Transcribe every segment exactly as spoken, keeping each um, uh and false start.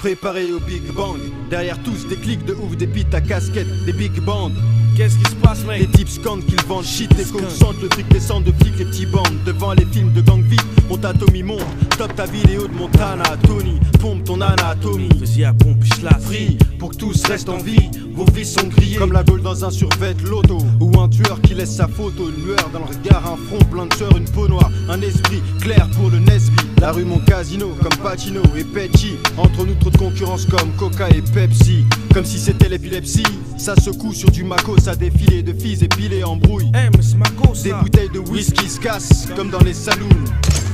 Préparé au Big Bang. Derrière tous des clics de ouf, des bites à casquette, des big bands. Qu'est-ce qui se passe, mec? Les types scandent qu'ils vendent shit, les cons sentent le truc descend de flics, les petits bandes. Devant les films de gang vite, on t'atomie, monte. Top ta vidéo de Montana, Tony, pompe ton anatomie. Vas-y à pompe, je la free, pour que tous restent en vie. Vos vies sont grillées, comme la gueule dans un survêt loto. Ou un tueur qui laisse sa photo, une lueur dans le regard, un front plein de sueur, une peau noire. Un esprit clair pour le Nesby. La rue, mon casino, comme Pacino et Pepsi. Entre nous, trop de concurrence comme Coca et Pepsi. Comme si c'était l'épilepsie, ça secoue sur du maco, ça défilé de filles épilées en brouille. Hey, mais c'est maco, ça. Des bouteilles de whisky se cassent, comme dans les saloons.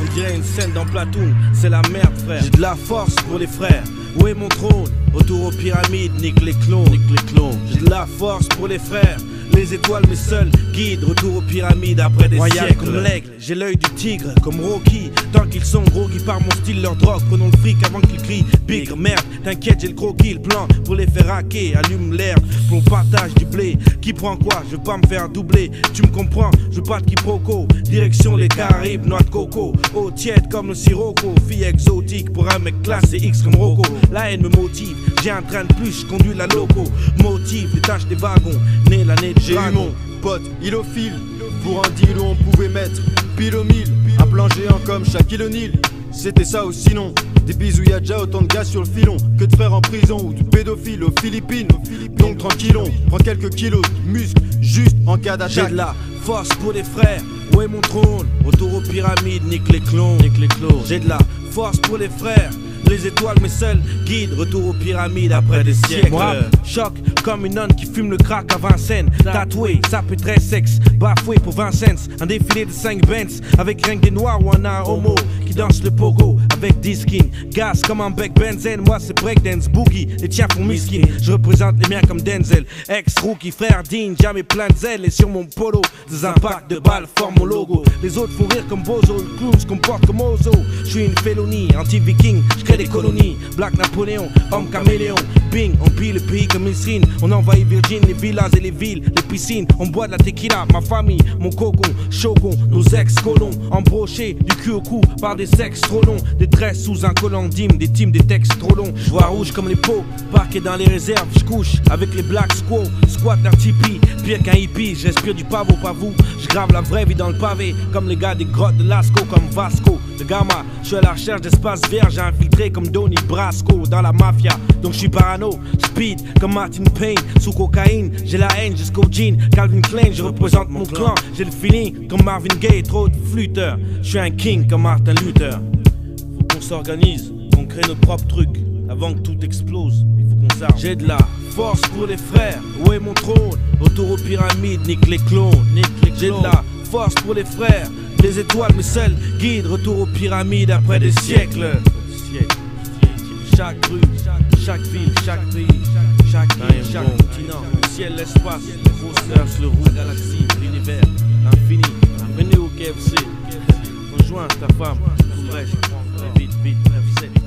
On dirait une scène dans Platoon, c'est la merde, frère. J'ai de la force pour les frères. Où est mon trône? Retour aux pyramides, nique les clones. Nique les clones. J'ai de la force pour les frères. Les étoiles mes seuls guides, retour aux pyramides après des Royal siècles. Comme l'aigle, j'ai l'œil du tigre, comme Rocky. Tant qu'ils sont gros, qui par mon style leur drogue. Prenons le fric avant qu'ils crient bigre, merde. T'inquiète, j'ai le croquis, le plan pour les faire hacker. Allume l'herbe, pour partage du blé. Qui prend quoi? Je veux pas me faire doubler. Tu me comprends? Je veux pas de quiproquo. Direction les Caraïbes, noix de coco. Eau tiède comme le sirocco. Fille exotique pour un mec classé X comme Rocco. La haine me motive, j'ai un train de plus, je conduis la loco. Motive, les tâches des wagons, né l'année de. J'ai eu mon pote ilophile, pour un deal où on pouvait mettre pile au mille. Un plan géant comme Shaquille O'Neal, c'était ça ou sinon. Des bisous, y'a déjà autant de gars sur le filon que de frères en prison ou de pédophiles aux Philippines. Donc tranquillon, prends quelques kilos de muscles juste en cas d'attaque. J'ai de la force pour les frères, où est mon trône? Retour aux pyramides, nique les clones. J'ai de la force pour les frères. Les étoiles mes seuls guides, retour aux pyramides après des siècles. Moi, choc comme une nonne qui fume le crack à Vincennes. Tatoué, sapé très sexe, bafoué pour Vincennes. Un défilé de cinq Benz avec rien que des noirs ou un homo qui danse le pogo avec des skins. Gaz comme un bec benzène, moi c'est breakdance, boogie, les tiens font miskin. Je représente les miens comme Denzel, ex-rookie, frère digne, jamais plein de zèle. Et sur mon polo, des impacts de balles forment mon logo. Les autres font rire comme Bozo, le clown se comporte comme Ozo. Je suis une félonie, anti-viking, des colonies, Black Napoléon, homme caméléon, bing, on pille le pays comme Messrine, on envahit Virgin, les villas et les villes, les piscines, on boit de la tequila, ma famille, mon cocon, shogun, nos ex-colons, embrochés du cul au cou par des sexes trop longs, des tresses sous un collant d'hymne, des teams, des textes trop longs, je vois rouge comme les pots, parqué dans les réserves, je couche avec les Black Squaw, squat d'un tipi, pire qu'un hippie, j'respire du pavot, pas vous, je grave la vraie vie dans le pavé, comme les gars des grottes de Lascaux, comme Vasco de Gama, je suis à la recherche d'espace vierge, j'ai infiltré comme Donny Brasco dans la mafia. Donc je suis parano, speed comme Martin Payne. Sous cocaïne, j'ai la haine jusqu'au jean Calvin Klein, je représente mon clan. J'ai le feeling comme Marvin Gaye, trop de flûteurs. Je suis un king comme Martin Luther. Faut qu'on s'organise, qu'on crée nos propres trucs avant que tout explose. Il faut qu'on s'arme. J'ai de la force pour les frères, où est mon trône? Retour aux pyramides, nique les clones. J'ai de la force pour les frères. Les étoiles mes seuls guides, retour aux pyramides après des siècles. Chaque rue, chaque ville, chaque pays, chaque île, chaque continent, le ciel, l'espace, les grosses le route, la galaxie, l'univers, l'infini. Venez au K F C, rejoins ta femme, tout le reste, vite, vite, neuf sept.